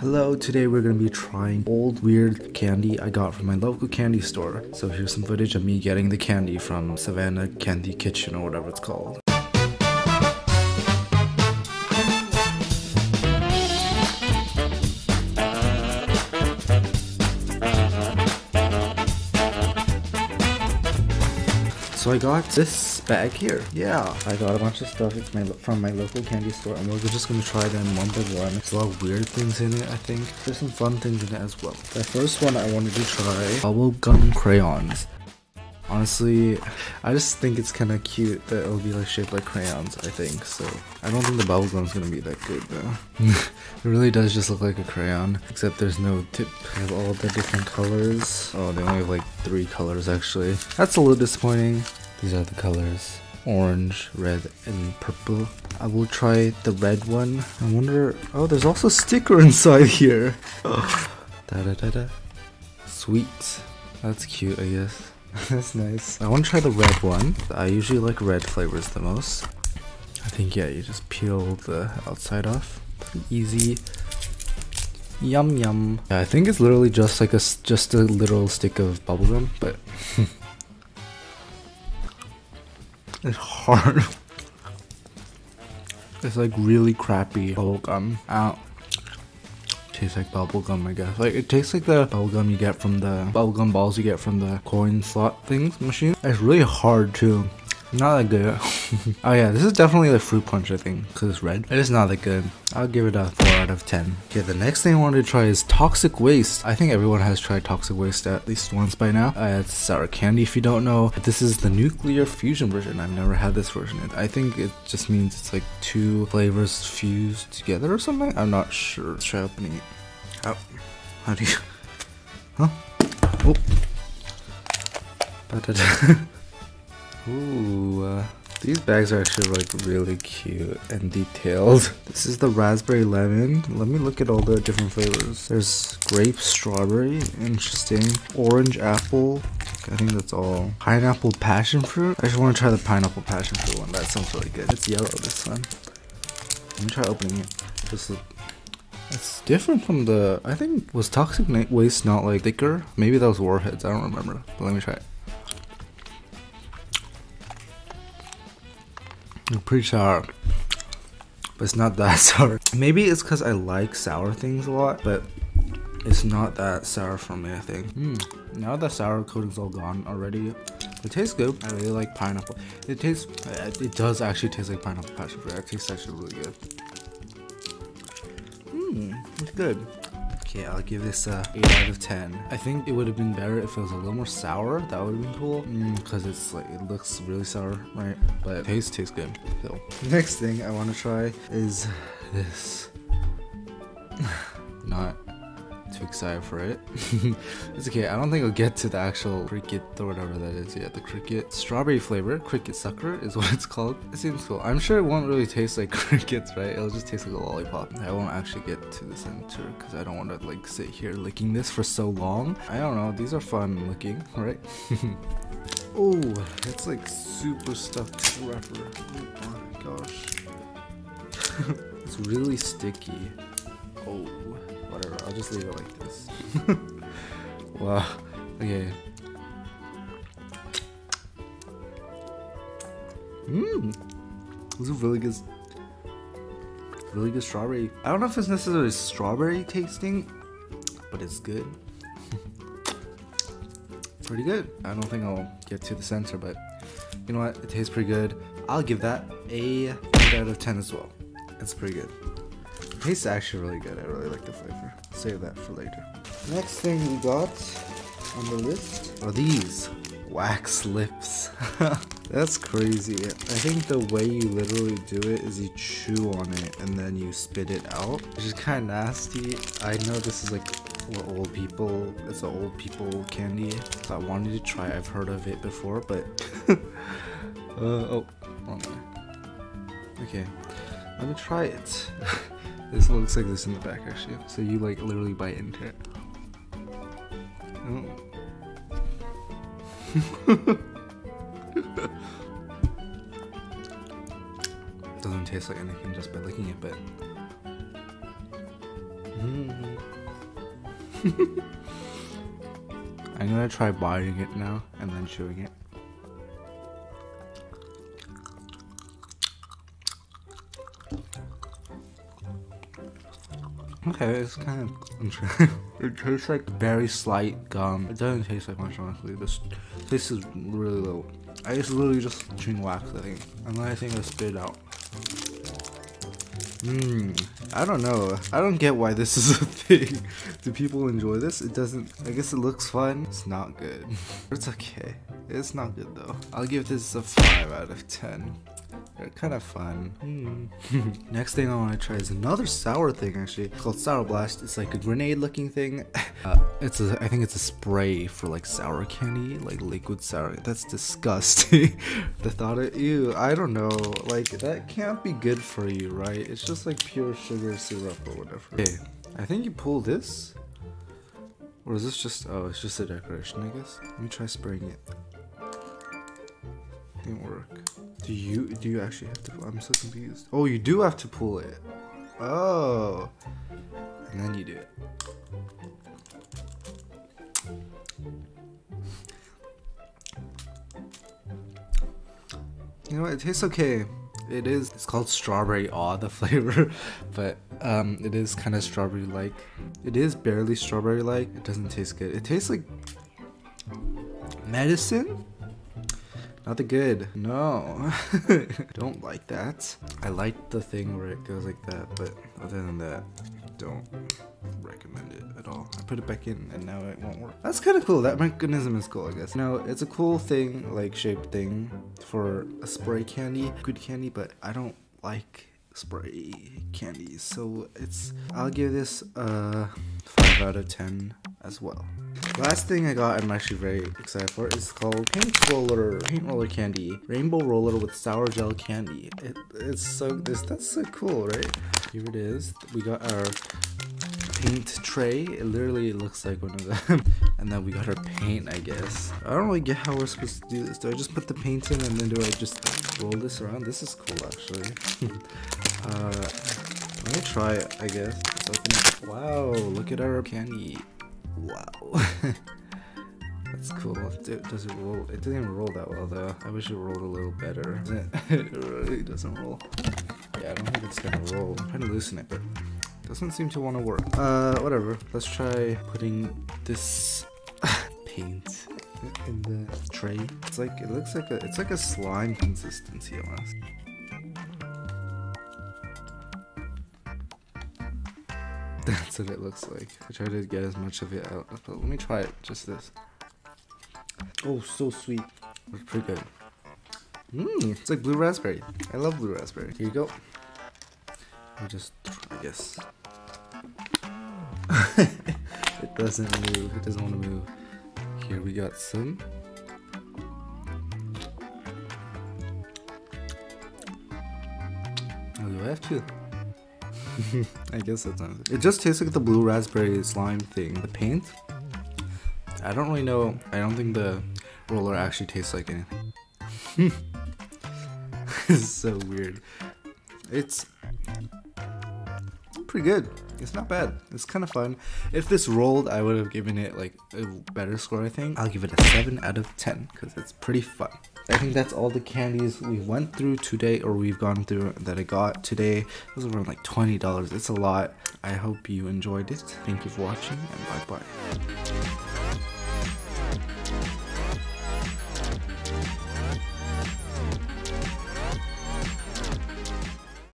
Hello, today we're going to be trying old weird candy I got from my local candy store. So here's some footage of me getting the candy from Savannah Candy Kitchen or whatever it's called. So I got this bag here. Yeah, I got a bunch of stuff from my local candy store, and we're just gonna try them one by one. There's a lot of weird things in it, I think. There's some fun things in it as well. The first one I wanted to try, bubble gum crayons. Honestly, I just think it's kind of cute that it'll be like shaped like crayons, I think. So I don't think the bubble gum's gonna be that good though. It really does just look like a crayon, except there's no tip. They have all the different colors. Oh, they only have like 3 colors actually. That's a little disappointing. These are the colors: orange, red, and purple. I will try the red one. I wonder. Oh, there's also a sticker inside here. Da da da da. Sweet. That's cute, I guess. That's nice. I want to try the red one. I usually like red flavors the most. I think, yeah, you just peel the outside off. Pretty easy. Yum yum. Yeah, I think it's literally just like just a little stick of bubblegum, but it's hard. It's like really crappy bubblegum. Ow. Tastes like bubblegum, I guess. Like, it tastes like the bubblegum you get from the bubblegum balls you get from the coin slot things machine. It's really hard too. Not that good. Oh yeah, this is definitely the fruit punch, I think, because it's red. It is not that good. I'll give it a 4 out of 10. Okay, the next thing I wanted to try is Toxic Waste. I think everyone has tried Toxic Waste at least once by now. It's sour candy if you don't know. This is the nuclear fusion version. I've never had this version. I think it just means it's like 2 flavors fused together or something. I'm not sure. Let's try opening it. Oh, how do you... Huh? Oh. Da-da-da. Ooh, these bags are actually like really cute and detailed. This is the raspberry lemon. Let me look at all the different flavors. There's grape, strawberry, interesting. Orange apple, I think that's all. Pineapple passion fruit. I just want to try the pineapple passion fruit one. That sounds really good. It's yellow, this one. Let me try opening it. Just look. It's different from the, I think, was Toxic Waste not like thicker? Maybe that was Warheads, I don't remember. But let me try it. Pretty sour, but it's not that sour. Maybe it's because I like sour things a lot, but it's not that sour for me, I think. Now that sour coating's all gone already, it tastes good. I really like pineapple. It does actually taste like pineapple passion fruit. It tastes actually really good. It's good. Okay, I'll give this a 8 out of 10. I think it would have been better if it was a little more sour. That would have been cool. Because it's like, it looks really sour, right? But it tastes good. So, next thing I want to try is this. Not too excited for it. It's okay, I don't think I'll get to the actual cricket or whatever that is. Yeah, the cricket strawberry flavor, cricket sucker is what it's called. It seems cool. I'm sure it won't really taste like crickets, right? It'll just taste like a lollipop. I won't actually get to the center because I don't want to like sit here licking this for so long. I don't know, these are fun looking, right? Oh, it's like super stuck to the wrapper. Oh my gosh. It's really sticky. Oh, whatever, I'll just leave it like this. Wow, okay. This is really good strawberry. I don't know if it's necessarily strawberry tasting, but it's good. Pretty good. I don't think I'll get to the center, but you know what, it tastes pretty good. I'll give that a 8 out of 10 as well. It's pretty good. Tastes actually really good. I really like the flavor. Save that for later. Next thing we got on the list are these wax lips. That's crazy. I think the way you literally do it is you chew on it and then you spit it out, which is kind of nasty. I know this is like for old people. It's an old people candy. So I wanted to try. I've heard of it before, but oh, wrong way. Okay, let me try it. This looks like this in the back, actually. So you like literally bite into it. Oh. Doesn't taste like anything just by licking it, but I'm gonna try biting it now and then chewing it. Okay, it's kind of interesting. It tastes like very slight gum. It doesn't taste like much, honestly. This tastes really little. I just literally just chewing wax, I think. And then I think I spit it out. I don't know. I don't get why this is a thing. Do people enjoy this? It doesn't. I guess it looks fun. It's not good. It's okay. It's not good though. I'll give this a 5 out of 10. They're kind of fun. Next thing I want to try is another sour thing, actually. It's called Sour Blast. It's like a grenade looking thing. I think it's a spray for like sour candy, like liquid sour. That's disgusting. The thought of, ew, I don't know. Like, that can't be good for you, right? It's just like pure sugar syrup or whatever. Okay, I think you pull this. Or is this just, oh, it's just a decoration, I guess. Let me try spraying it. Didn't work. Do you actually have to pull? I'm so confused. Oh, you do have to pull it. Oh. And then you do it. You know what? It tastes okay. It is. It's called strawberry awe, the flavor, but it is kind of strawberry-like. It is barely strawberry-like. It doesn't taste good. It tastes like medicine? Not the good. No. Don't like that. I like the thing where it goes like that, but other than that, don't recommend it at all. I put it back in and now it won't work. That's kind of cool. That mechanism is cool, I guess. No, it's a cool thing, like shape thing for a spray candy, good candy, but I don't like spray candies. So it's, I'll give this a 5 out of 10 as well. Last thing I got, I'm actually very excited for, is called paint roller candy, rainbow roller with sour gel candy. It's so that's so cool, right? Here it is. We got our paint tray. It literally looks like one of them. And then we got our paint, I guess. I don't really get how we're supposed to do this. Do I just put the paint in and then do I just roll this around? This is cool, actually. Let me try it, I guess. Let's open it. Wow, look at our candy. Wow. That's cool. Does it roll? It didn't even roll that well though. I wish it rolled a little better. It really doesn't roll. Yeah, I don't think it's gonna roll. I'm trying to loosen it, but it doesn't seem to want to work. Whatever. Let's try putting this paint in the tray. It's like, it looks like a, it's like a slime consistency almost. That's what it looks like. I tried to get as much of it out, but let me try it, just this. Oh, so sweet. That's pretty good. It's like blue raspberry. I love blue raspberry. Here you go. I'll just, I guess. It doesn't move, it doesn't want to move. Here we got some. Oh, do I have to? I guess that's not it. It just tastes like the blue raspberry slime thing. The paint? I don't really know. I don't think the roller actually tastes like anything. This is so weird. It's pretty good. It's not bad. It's kind of fun. If this rolled, I would have given it like a better score, I think. I'll give it a 7 out of 10 because it's pretty fun. I think that's all the candies we went through today, or we've gone through, that I got today. It was around like $20. It's a lot. I hope you enjoyed it. Thank you for watching, and bye-bye.